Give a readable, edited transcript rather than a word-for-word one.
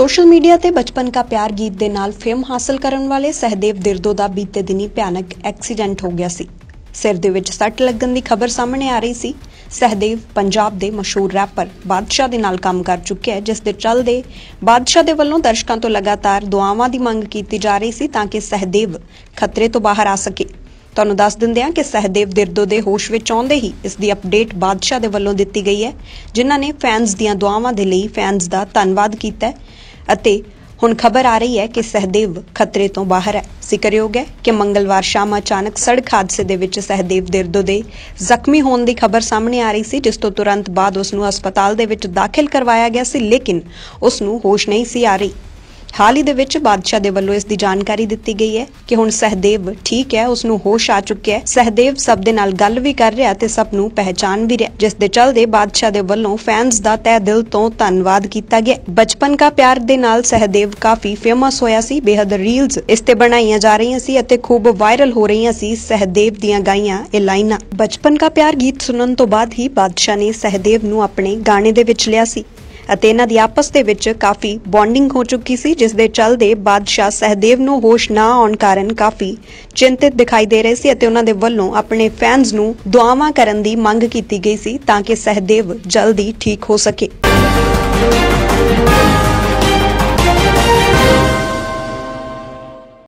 Social media ते बचपन का प्यार गीत दे नाल फेम हासिल करन वाले सहदेव द्रिड़ो दा बीते दिनी भयानक एक्सीडेंट हो गया सी। सिर दे विच सट लगन दी खबर सामने आ रही सी। सहदेव पंजाब दे मशहूर रैपर बादशाह दे नाल काम कर चुके है, जिस दे चलदे बादशाह दे वल्लों दर्शकां तो लगातार दुआवां दी मंग कीती जा रही सी ताकि सहदेव खतरे तो बाहर आ सके। ਤੁਹਾਨੂੰ ਦੱਸ ਦਿੰਦੇ ਹਾਂ ਕਿ ਸਹਦੇਵ ਦਿਰਦੋ ਦੇ ਹੋਸ਼ ਵਿੱਚ ਆਉਂਦੇ ਹੀ ਇਸ ਦੀ ਅਪਡੇਟ ਬਾਦਸ਼ਾਹ ਦੇ ਵੱਲੋਂ ਦਿੱਤੀ ਗਈ ਹੈ, ਜਿਨ੍ਹਾਂ ਨੇ ਫੈਨਸ ਦੀਆਂ ਦੁਆਵਾਂ ਦੇ ਲਈ ਫੈਨਸ ਦਾ ਧੰਨਵਾਦ ਕੀਤਾ ਅਤੇ ਹੁਣ ਖਬਰ ਆ ਰਹੀ ਹੈ ਕਿ ਸਹਦੇਵ ਖਤਰੇ ਤੋਂ ਬਾਹਰ ਹੈ। ਜ਼ਿਕਰਯੋਗ ਹੈ ਕਿ ਮੰਗਲਵਾਰ ਸ਼ਾਮ ਅਚਾਨਕ ਸੜਕ ਹਾਦਸੇ ਦੇ ਵਿੱਚ ਸਹਦੇਵ ਦਿਰਦੋ ਦੇ ਜ਼ਖਮੀ ਹੋਣ ਦੀ ਖਬਰ ਸਾਹਮਣੇ ਆ ਰਹੀ ਸੀ, ਜਿਸ ਤੋਂ ਤੁਰੰਤ ਬਾਅਦ ਉਸ ਨੂੰ ਹਸਪਤਾਲ ਦੇ ਵਿੱਚ ਦਾਖਲ ਕਰਵਾਇਆ ਗਿਆ ਸੀ, ਲੇਕਿਨ ਉਸ ਨੂੰ ਹੋਸ਼ ਨਹੀਂ ਸੀ ਆ ਰਹੀ। हाल ही दे बादशाह दे वल्लों इस दी जानकारी दित्ती गई है कि हुण सहदेव ठीक है, उसनूं होश आ चुके है। सहदेव सब दे नाल गल भी कर रहा ते सब नूं पहचान भी रहा, जिस दे चलदे बादशाह दे वल्लों फैंस दा तह दिल तों धन्नवाद कीता गया। बचपन का प्यार दे नाल सहदेव काफी फेमस होया सी। बेहद रील्स इस ते बनाईयां जा रहियां सी अते खूब वायरल हो रहियां सी सहदेव दियां गाईयां ए लाइनां। बचपन का प्यार गीत सुनन तो बाद ही बादशाह ने सहदेव नूं अपने गाणे दे विच लिया सी। इन्हां दी आपस दे विच काफ़ी बॉन्डिंग हो चुकी सी, जिस दे चलदे बादशाह सहदेव नूं होश ना आउण कारण काफ़ी चिंतित दिखाई दे रहे सी। उन्हां दे वल्लों अपने फैनस नूं दुआवां करन दी मंग कीती गई सी ताकि सहदेव जल्दी ठीक हो सके।